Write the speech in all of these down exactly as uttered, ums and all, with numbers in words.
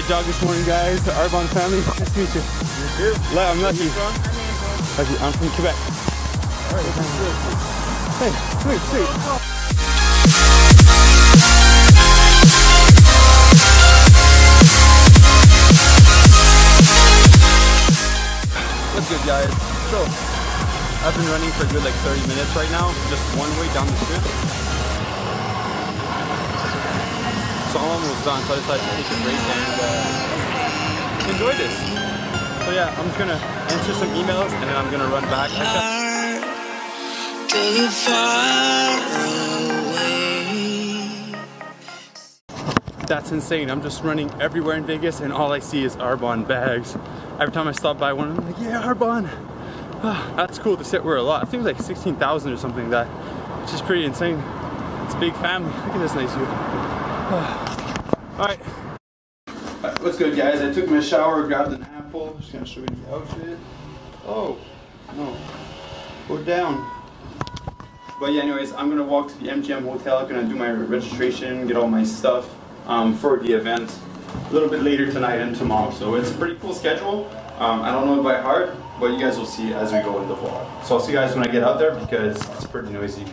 my dog this morning, guys. The Arbonne family. Nice to meet you. You too. Well, I'm lucky. Lucky. I'm from Quebec. All right. Hey, sweet, sweet. What's good, guys? So, I've been running for a good like thirty minutes right now, just one way down the street. So I'm almost done, so I decided to take a break and uh, enjoy this. So yeah, I'm just gonna answer some emails and then I'm gonna run back. That's insane. I'm just running everywhere in Vegas and all I see is Arbonne bags. Every time I stop by one, I'm like, yeah, Arbonne. Oh, that's cool. They sit where a lot. I think it was like sixteen thousand or something like that, which is pretty insane. It's a big family. Look at this nice view. Oh. All right. All right. What's good, guys? I took my shower, grabbed an apple. Just gonna show you the outfit. Oh, no. Go down. But yeah, anyways, I'm gonna walk to the M G M hotel. I'm gonna do my registration, get all my stuff um, for the event. A little bit later tonight and tomorrow, so it's a pretty cool schedule. Um, I don't know it by heart, but you guys will see as we go in the vlog. So I'll see you guys when I get out there because it's pretty noisy.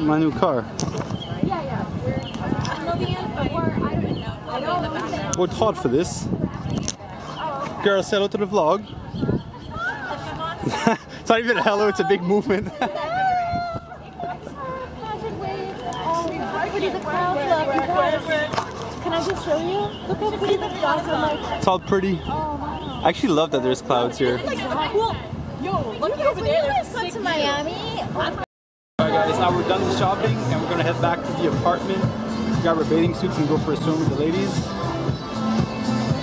My new car. Yeah, yeah. We're, We're taught for this. Girl, say hello to the vlog. It's not even a hello, it's a big movement. Can I just show you? Look how pretty the clouds are. It's all pretty. I actually love that there's clouds here. Yo, look over there. Let's go to Miami. Alright, guys, now we're done with shopping and we're gonna head back to the apartment. We got our bathing suits and go for a swim with the ladies.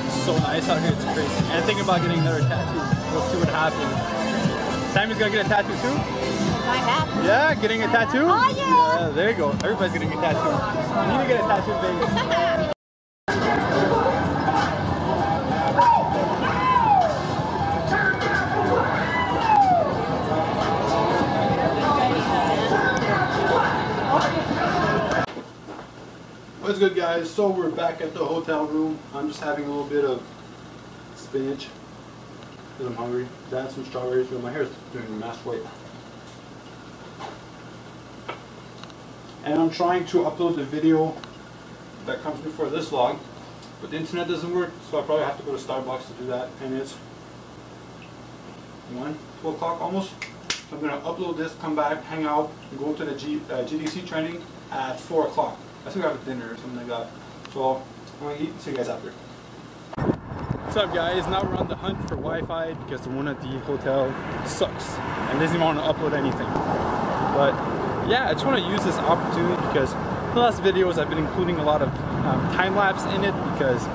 It's so nice out here, it's crazy. And I'm thinking about getting another tattoo. We'll see what happens. Sammy's gonna get a tattoo too? I have. Yeah, getting a tattoo? Oh, yeah. Yeah, there you go. Everybody's gonna get a tattoo. You need to get a tattoo in Vegas. What's good, guys? So we're back at the hotel room. I'm just having a little bit of spinach. I'm hungry. I had some strawberries, but my hair is doing a mass white. And I'm trying to upload the video that comes before this vlog, but the internet doesn't work, so I probably have to go to Starbucks to do that. And it's one, two o'clock almost. So I'm going to upload this, come back, hang out, and go to the G, uh, G D C training at four o'clock. I think I have dinner or something like that. So I'm going to eat and see you guys after. What's up, guys? Now we're on the hunt for Wi-Fi because the one at the hotel sucks and doesn't even want to upload anything. But yeah, I just want to use this opportunity because the last videos I've been including a lot of um, time lapse in it because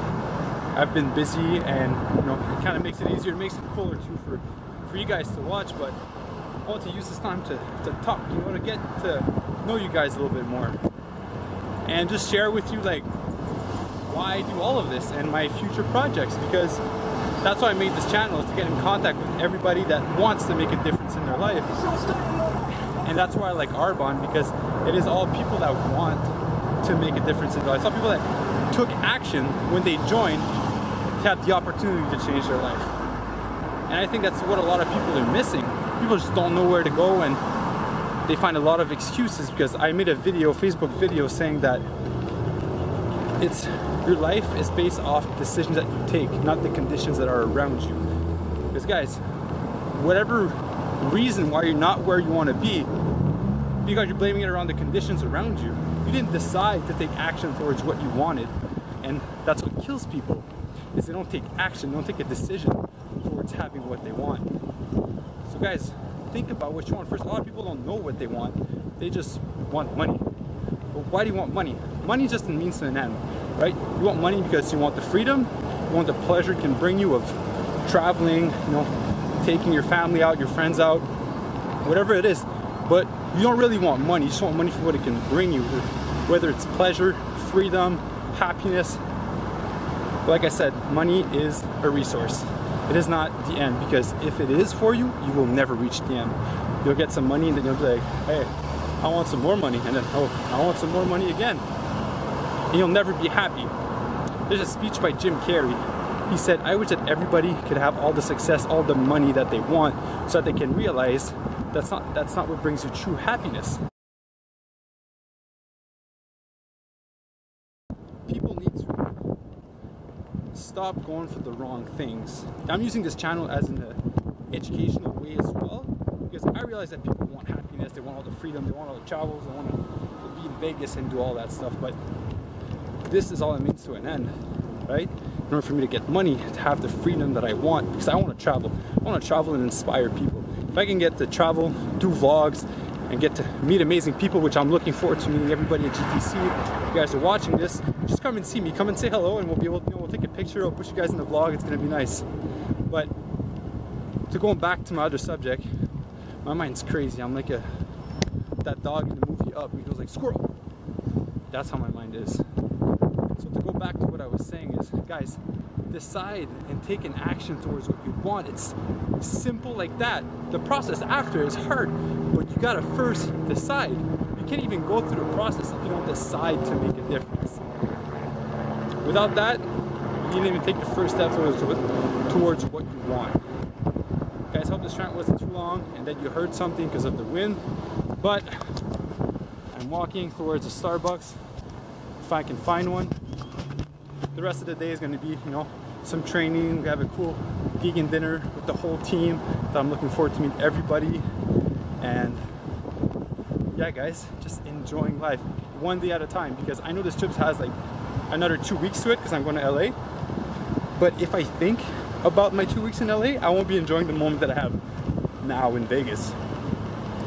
I've been busy and you know it kind of makes it easier, it makes it cooler too for for you guys to watch. But I want to use this time to to talk, you know, to get to know you guys a little bit more and just share with you like why I do all of this and my future projects, because that's why I made this channel, is to get in contact with everybody that wants to make a difference in their life. And that's why I like Arbonne, because it is all people that want to make a difference in their life. It's all people that took action when they joined to have the opportunity to change their life. And I think that's what a lot of people are missing. People just don't know where to go and they find a lot of excuses. Because I made a video, Facebook video, saying that it's your life is based off decisions that you take, not the conditions that are around you. Because guys, whatever reason why you're not where you want to be, because you're blaming it around the conditions around you. You didn't decide to take action towards what you wanted, and that's what kills people, is they don't take action, they don't take a decision towards having what they want. So guys, think about what you want first. A lot of people don't know what they want, they just want money. But why do you want money? Money is just a means to an end, right? You want money because you want the freedom, you want the pleasure it can bring you of traveling, you know, taking your family out, your friends out, whatever it is. But you don't really want money, you just want money for what it can bring you, whether it's pleasure, freedom, happiness. But like I said, money is a resource. It is not the end, because if it is for you, you will never reach the end. You'll get some money and then you'll be like, hey, I want some more money, and then, oh, I want some more money again. And you'll never be happy. There's a speech by Jim Carrey. He said, I wish that everybody could have all the success, all the money that they want, so that they can realize that's not, that's not what brings you true happiness. People need to stop going for the wrong things. I'm using this channel as an educational way as well, because I realize that people want happiness, they want all the freedom, they want all the travels, they want to be in Vegas and do all that stuff, but this is all it means to an end, right? In order for me to get money, to have the freedom that I want, because I want to travel. I want to travel and inspire people. If I can get to travel, do vlogs, and get to meet amazing people, which I'm looking forward to meeting everybody at G T C. If you guys are watching this, just come and see me. Come and say hello, and we'll be able to, you know, we'll take a picture. I'll put you guys in the vlog. It's going to be nice. But to going back to my other subject, my mind's crazy. I'm like a that dog in the movie Up. He goes like, squirrel. That's how my mind is. So to go back to what I was saying is, guys, decide and take an action towards what you want. It's simple like that. The process after is hard, but you gotta first decide. You can't even go through the process if you don't decide to make a difference. Without that, you didn't even take the first step towards, towards what you want. Guys, hope this rant wasn't too long and that you heard something because of the wind, but I'm walking towards a Starbucks if I can find one. The rest of the day is going to be, you know, some training. We have a cool vegan dinner with the whole team that I'm looking forward to meet everybody. And yeah, guys, just enjoying life one day at a time, because I know this trip has like another two weeks to it because I'm going to L A. But if I think about my two weeks in L A, I won't be enjoying the moment that I have now in Vegas.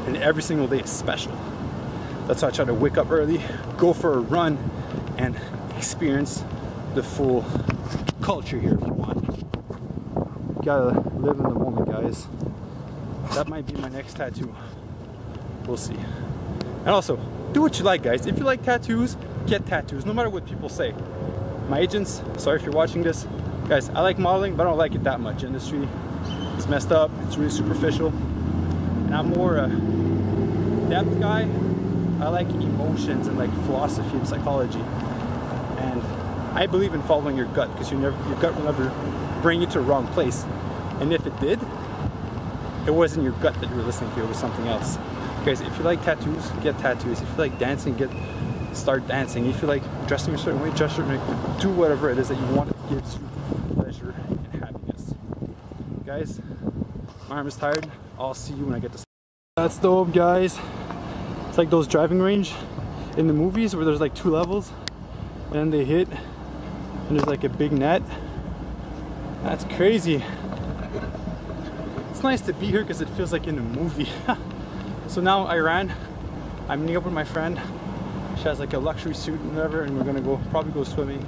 And every single day is special. That's why I try to wake up early, go for a run, and experience the full culture here if you want. You gotta live in the moment, guys. That might be my next tattoo. We'll see. And also, do what you like, guys. If you like tattoos, get tattoos, no matter what people say. My agents, sorry if you're watching this. Guys, I like modeling, but I don't like it that much. Industry is messed up, it's really superficial. And I'm more a depth guy. I like emotions and like philosophy and psychology. And I believe in following your gut, because you never, your gut will never bring you to the wrong place. And if it did, it wasn't your gut that you were listening to, it was something else. Guys, if you like tattoos, get tattoos. If you like dancing, get start dancing. If you like dressing a certain way, dress a certain way. Do whatever it is that you want that gives you pleasure and happiness. Guys, my arm is tired. I'll see you when I get to. That's dope, guys. It's like those driving range in the movies where there's like two levels and then they hit. And there's like a big net. That's crazy. It's nice to be here because it feels like in a movie. So now I ran. I'm meeting up with my friend. She has like a luxury suit and whatever, and we're gonna go probably go swimming.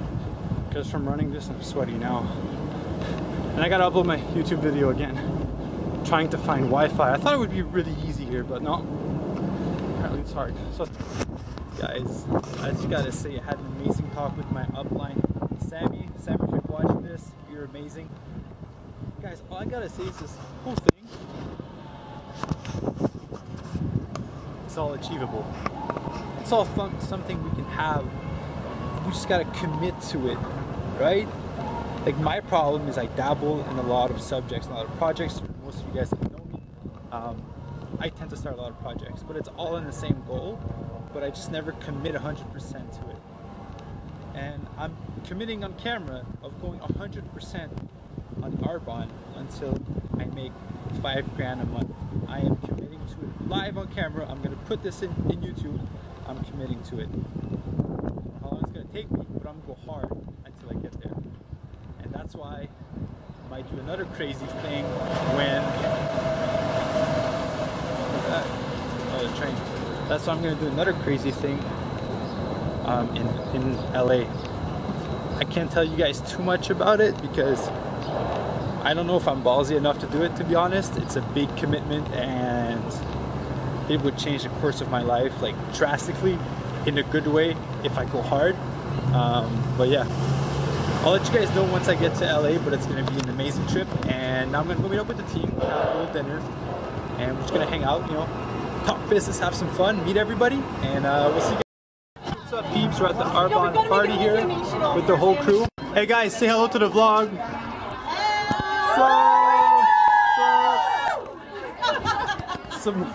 Because from running this, I'm sweaty now. And I gotta upload my YouTube video again. I'm trying to find Wi-Fi. I thought it would be really easy here, but no. Apparently it's hard. So, guys, I just gotta say I had an amazing talk with my upline. Sammy, Sammy, if you're watching this, you're amazing. Guys, all I gotta say is this whole thing, it's all achievable. It's all fun, something we can have. We just gotta commit to it, right? Like my problem is I dabble in a lot of subjects, a lot of projects. Most of you guys that know me, um, I tend to start a lot of projects, but it's all in the same goal, but I just never commit one hundred percent to it. And I'm committing on camera of going one hundred percent on Arbonne until I make five grand a month. I am committing to it live on camera. I'm going to put this in, in YouTube. I'm committing to it. How long it's going to take me, but I'm going to go hard until I get there. And that's why I might do another crazy thing when... That? Oh, the train. That's why I'm going to do another crazy thing Um, in, in L A. I can't tell you guys too much about it because I don't know if I'm ballsy enough to do it, to be honest. It's a big commitment and it would change the course of my life, like drastically, in a good way, if I go hard. Um, but yeah, I'll let you guys know once I get to L A, but it's going to be an amazing trip. And now I'm going to go meet up with the team, have a little dinner, and we're just going to hang out, you know, talk business, have some fun, meet everybody, and uh, we'll see you guys. What's up, peeps? We're at the Arbonne party here with the whole crew. Hey guys, say hello to the vlog. So, so, some,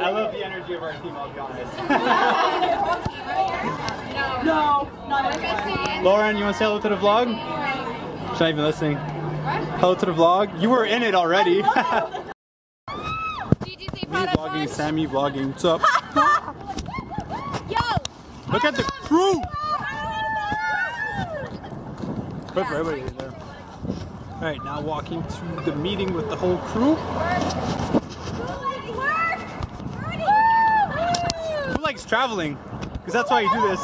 I love the energy of our team, I'll be honest. No, not everyone. Lauren, you want to say hello to the vlog? She's not even listening. What? Hello to the vlog. You were in it already. Me vlogging, Sammy vlogging. What's up? Yo! Look at the crew! Wait for everybody in there. Alright, now walking to the meeting with the whole crew. Who likes traveling? Because that's why you do this.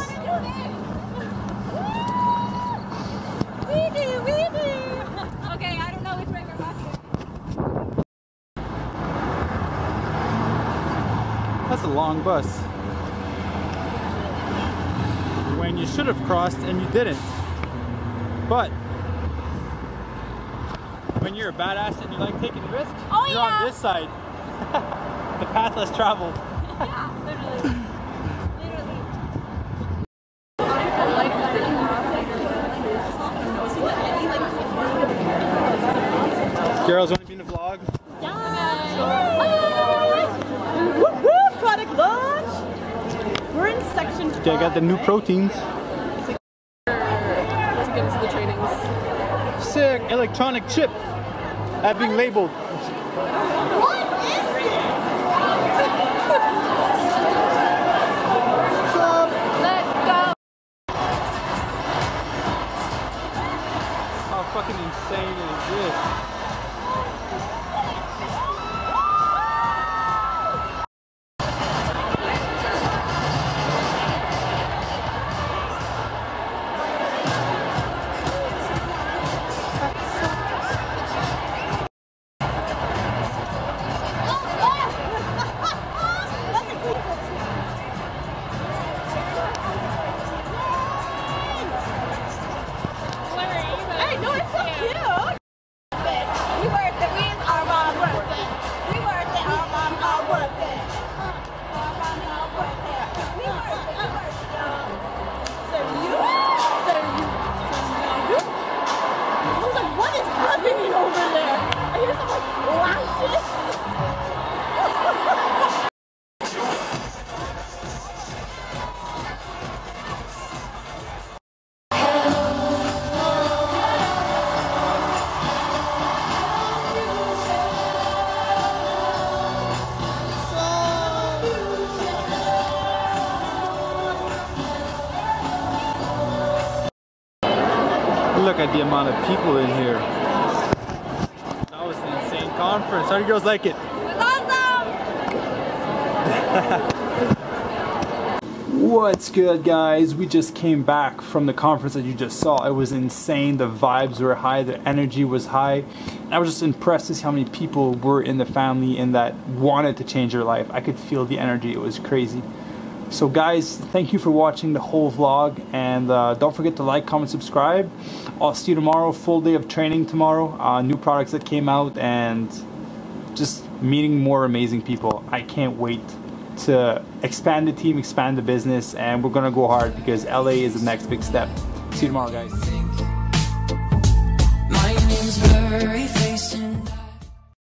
We do, we do. Okay, I don't know which way we're walking. That's a long bus. When you should have crossed and you didn't. But when you're a badass and you like taking risks, oh, you're yeah. on this side. The path less traveled. Yeah, literally. Girls, want to be in the vlog? Yeah! Hi. Woo woo! Product launch! We're in section five. Okay, I got the new proteins. Let's get into the trainings. Sick! Electronic chip! That's being labeled. What is this? So, let's go! How fucking insane is this? Look at the amount of people in here. That was an insane conference. How do you girls like it? It was awesome! What's good, guys? We just came back from the conference that you just saw. It was insane. The vibes were high. The energy was high. And I was just impressed to see how many people were in the family and that wanted to change their life. I could feel the energy. It was crazy. So guys, thank you for watching the whole vlog, and uh, don't forget to like, comment, subscribe. I'll see you tomorrow, full day of training tomorrow, uh, new products that came out, and just meeting more amazing people. I can't wait to expand the team, expand the business, and we're gonna go hard because L A is the next big step. See you tomorrow, guys. My name's